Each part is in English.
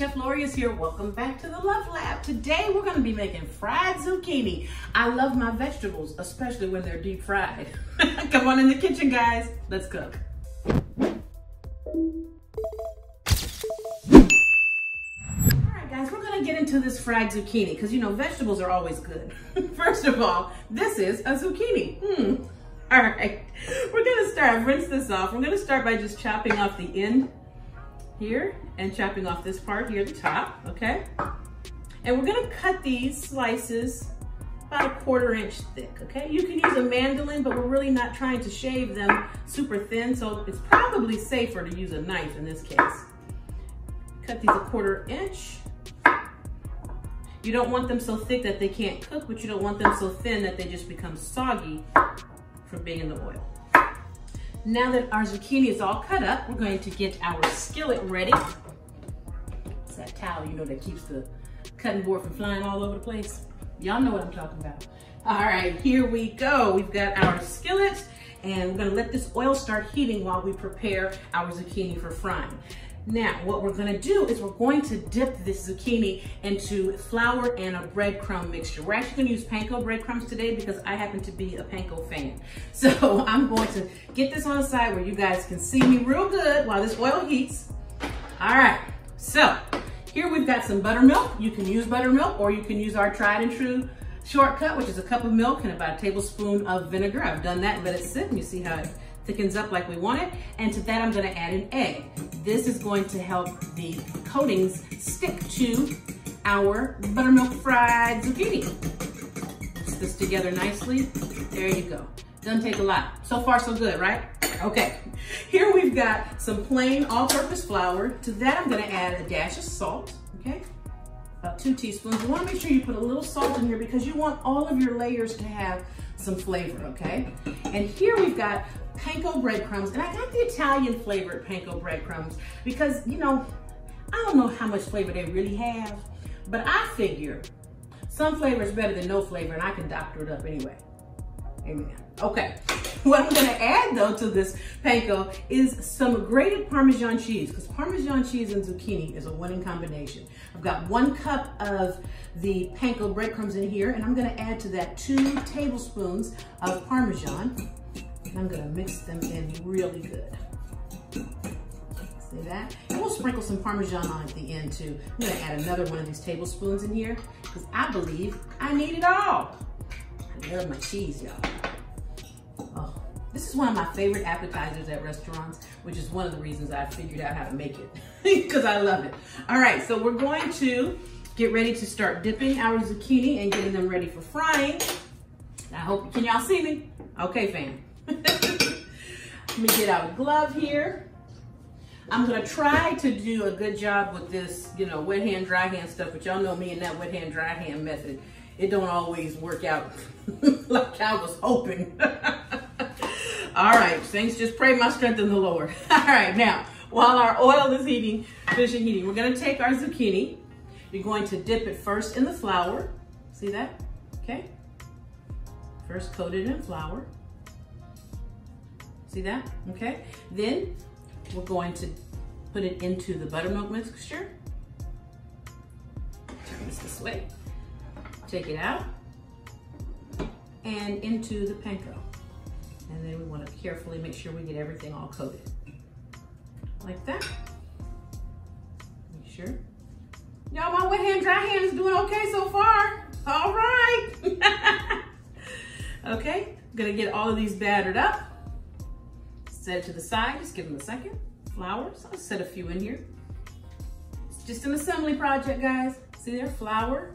Chef Lorious here. Welcome back to the Love Lab. Today we're going to be making fried zucchini. I love my vegetables, especially when they're deep fried. Come on in the kitchen, guys. Let's cook. Get into this fried zucchini because you know vegetables are always good. First of all, this is a zucchini. All right, we're gonna start, rinse this off. We're gonna start by just chopping off the end here and chopping off this part here at the top, okay? And we're gonna cut these slices about a 1/4 inch thick, okay? You can use a mandolin, but we're really not trying to shave them super thin, so it's probably safer to use a knife in this case. Cut these a 1/4 inch. You don't want them so thick that they can't cook, but you don't want them so thin that they just become soggy from being in the oil. Now that our zucchini is all cut up, we're going to get our skillet ready. It's that towel, you know, that keeps the cutting board from flying all over the place. Y'all know what I'm talking about. All right, here we go. We've got our skillet, and we're gonna let this oil start heating while we prepare our zucchini for frying. Now, what we're gonna do is we're going to dip this zucchini into flour and a breadcrumb mixture. We're actually gonna use panko breadcrumbs today because I happen to be a panko fan. So I'm going to get this on the side where you guys can see me real good while this oil heats. All right, so here we've got some buttermilk. You can use buttermilk or you can use our tried and true shortcut, which is a cup of milk and about a tablespoon of vinegar. I've done that, let it sit and you see how it thickens up like we want it. And to that, I'm gonna add an egg. This is going to help the coatings stick to our buttermilk fried zucchini. Mix this together nicely. There you go. Doesn't take a lot. So far, so good, right? Okay. Here we've got some plain all-purpose flour. To that, I'm gonna add a dash of salt, okay? About 2 teaspoons. You wanna make sure you put a little salt in here because you want all of your layers to have some flavor, okay? And here we've got panko breadcrumbs, and I got the Italian flavored panko breadcrumbs because, you know, I don't know how much flavor they really have, but I figure some flavor is better than no flavor, and I can doctor it up anyway. Amen. Okay, what I'm gonna add though to this panko is some grated Parmesan cheese, because Parmesan cheese and zucchini is a winning combination. I've got 1 cup of the panko breadcrumbs in here, and I'm gonna add to that 2 tablespoons of Parmesan. And I'm gonna mix them in really good. See that? And we'll sprinkle some Parmesan on at the end too. I'm gonna add another 1 of these tablespoons in here because I believe I need it all. I love my cheese, y'all. Oh, this is one of my favorite appetizers at restaurants, which is one of the reasons I figured out how to make it because I love it. All right, so we're going to get ready to start dipping our zucchini and getting them ready for frying. I hope, can y'all see me? Okay, fam. Let me get out a glove here. I'm gonna try to do a good job with this, you know, wet hand, dry hand stuff, but y'all know me and that wet hand, dry hand method. It don't always work out like I was hoping. All right, saints, just pray my strength in the Lord. All right, now, while our oil is heating, finishing heating, we're gonna take our zucchini. You're going to dip it first in the flour. See that? Okay. First coat it in flour. See that? Okay. Then we're going to put it into the buttermilk mixture. Turn this way. Take it out and into the panko. And then we want to carefully make sure we get everything all coated. Like that. Make sure. Y'all, my wet hand, dry hand is doing okay so far. All right. Okay. I'm going to get all of these battered up. Set it to the side, just give them a second. Flour, so I'll set a few in here. It's just an assembly project, guys. See there, flour.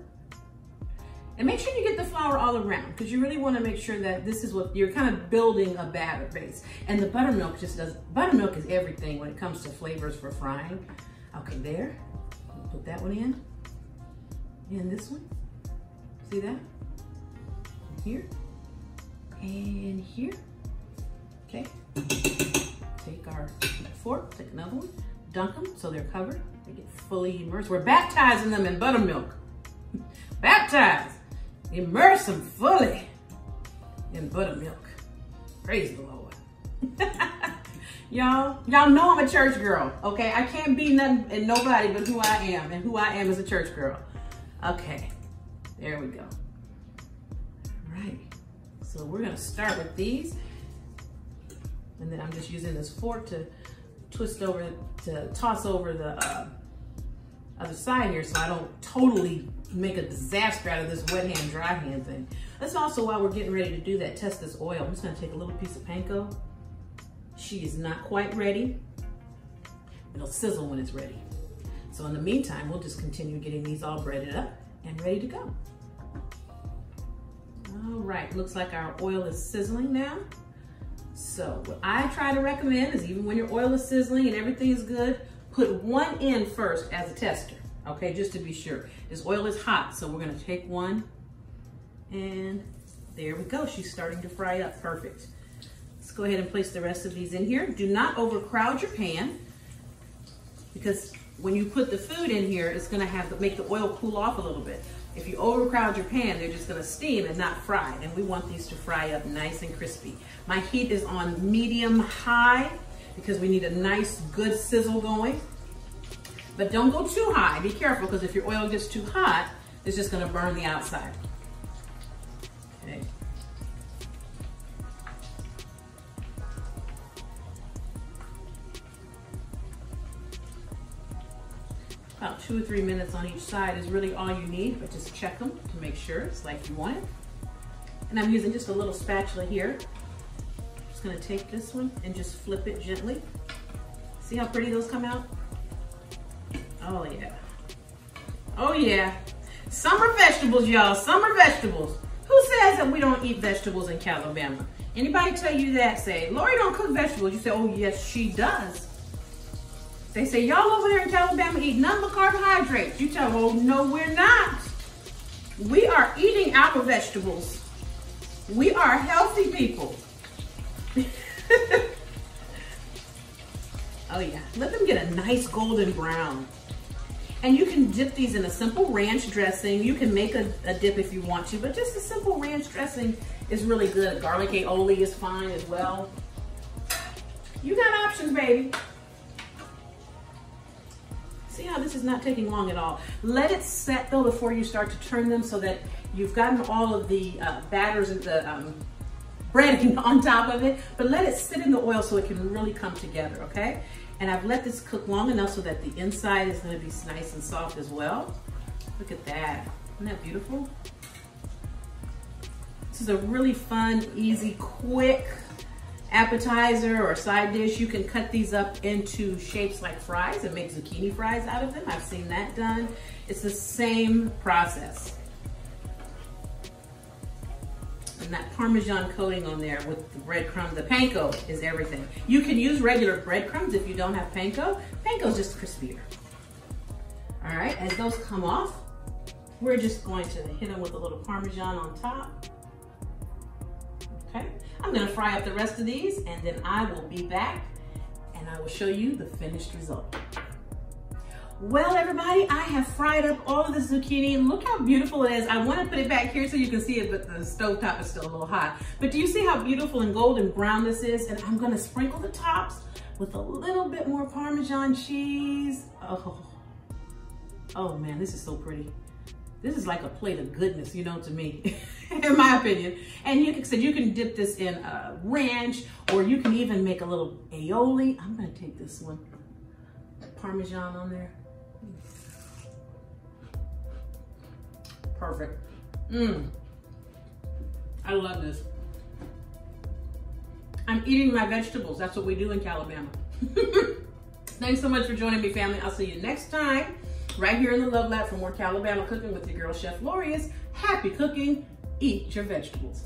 And make sure you get the flour all around because you really wanna make sure that this is what, you're kind of building a batter base. And the buttermilk just does, buttermilk is everything when it comes to flavors for frying. Okay, there, put that one in. And this one, see that? Here, and here. Okay, take our fork, take another one, dunk them so they're covered, they get fully immersed. We're baptizing them in buttermilk. Baptize, immerse them fully in buttermilk. Praise the Lord. Y'all know I'm a church girl, okay? I can't be nothing and nobody but who I am, and who I am is a church girl. Okay, there we go. All right, so we're gonna start with these, and then I'm just using this fork to twist over, to toss over the other side here so I don't totally make a disaster out of this wet hand, dry hand thing. That's also why we're getting ready to do that, test this oil. I'm just gonna take a little piece of panko. She is not quite ready. It'll sizzle when it's ready. So in the meantime, we'll just continue getting these all breaded up and ready to go. All right, looks like our oil is sizzling now. So what I try to recommend is, even when your oil is sizzling and everything is good, put one in first as a tester, okay? Just to be sure. This oil is hot, so we're gonna take one, and there we go. She's starting to fry up, perfect. Let's go ahead and place the rest of these in here. Do not overcrowd your pan, because when you put the food in here, it's gonna have to make the oil cool off a little bit. If you overcrowd your pan, they're just gonna steam and not fry, and we want these to fry up nice and crispy. My heat is on medium-high because we need a nice, good sizzle going. But don't go too high, be careful, because if your oil gets too hot, it's just gonna burn the outside. Okay. About 2 or 3 minutes on each side is really all you need, but just check them to make sure it's like you want it. And I'm using just a little spatula here. I'm just gonna take this one and just flip it gently. See how pretty those come out? Oh yeah. Oh yeah. Summer vegetables, y'all, summer vegetables. Who says that we don't eat vegetables in Calibama? Anybody tell you that, say, Lori don't cook vegetables. You say, oh yes, she does. They say, y'all over there in Calibama eat nothing but carbohydrates. You tell them, oh, no, we're not. We are eating our vegetables. We are healthy people. Oh, yeah. Let them get a nice golden brown. And you can dip these in a simple ranch dressing. You can make a dip if you want to, but just a simple ranch dressing is really good. Garlic aioli is fine as well. You got options, baby. See how this is not taking long at all. Let it set though before you start to turn them, so that you've gotten all of the batters and the breading on top of it, but let it sit in the oil so it can really come together, okay? And I've let this cook long enough so that the inside is gonna be nice and soft as well. Look at that, isn't that beautiful? This is a really fun, easy, quick appetizer or side dish. You can cut these up into shapes like fries and make zucchini fries out of them. I've seen that done. It's the same process. And that Parmesan coating on there with the breadcrumb, the panko is everything. You can use regular breadcrumbs if you don't have panko. Panko is just crispier. All right, as those come off, we're just going to hit them with a little Parmesan on top. Okay. I'm gonna fry up the rest of these, and then I will be back and I will show you the finished result. Well, everybody, I have fried up all of the zucchini, and look how beautiful it is. I wanna put it back here so you can see it, but the stove top is still a little hot. But do you see how beautiful and golden brown this is? And I'm gonna sprinkle the tops with a little bit more Parmesan cheese. Oh man, this is so pretty. This is like a plate of goodness, you know, to me, in my opinion. And you can dip this in a ranch, or you can even make a little aioli. I'm gonna take this one, Parmesan on there. Perfect. I love this. I'm eating my vegetables. That's what we do in Calibama. Thanks so much for joining me, family. I'll see you next time, right here in the Love Lab for more Calibama Cooking with your girl, Chef Lorious. Happy cooking, eat your vegetables.